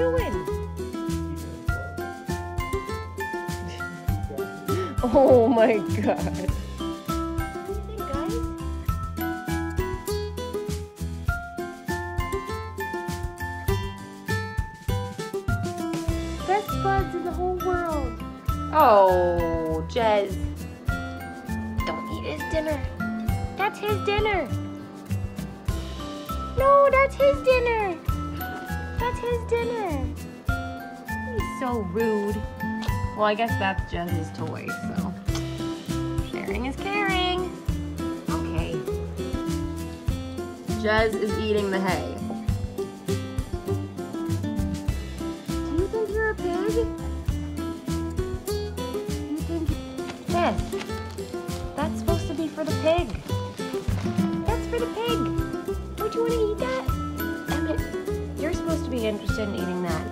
doing? Oh my God. Best buds in the whole world. Oh, Jez. Don't eat his dinner. That's his dinner. No, that's his dinner. That's his dinner. He's so rude. Well, I guess that's Jez's toy, so. Sharing is caring. Okay. Jez is eating the hay. Do you think you're a pig? You think, Jez, that's supposed to be for the pig. That's for the pig. Don't you want to eat that? Emmett, you're supposed to be interested in eating that.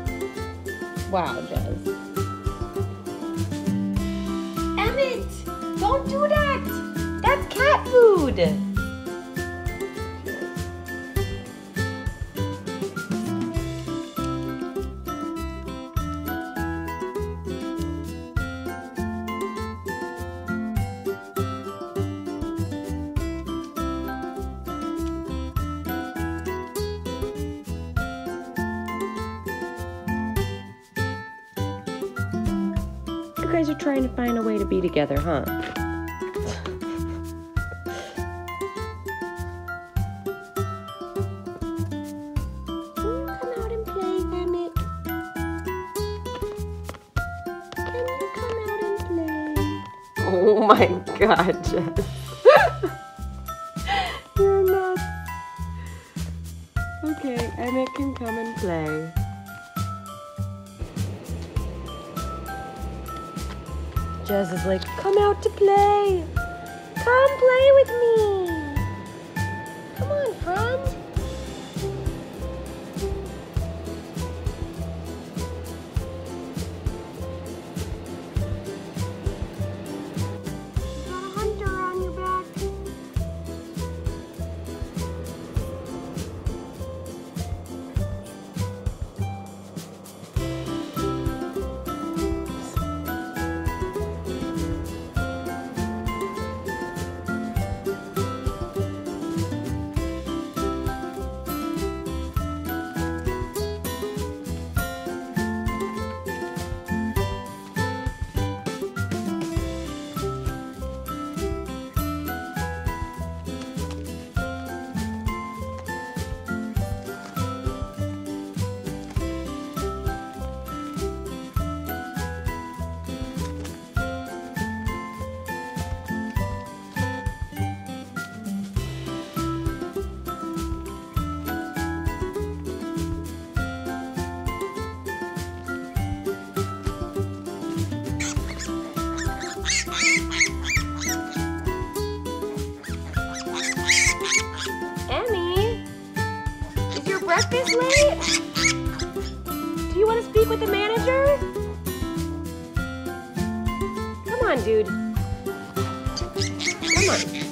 Wow, Jez. Don't do that! That's cat food! You guys are trying to find a way to be together, huh? Oh my God, Jez. You're nuts. Okay, Emmett can come and play. Jez is like, come out to play. Come play with me. Come on, friend. Breakfast late? Do you want to speak with the manager? Come on, dude. Come on.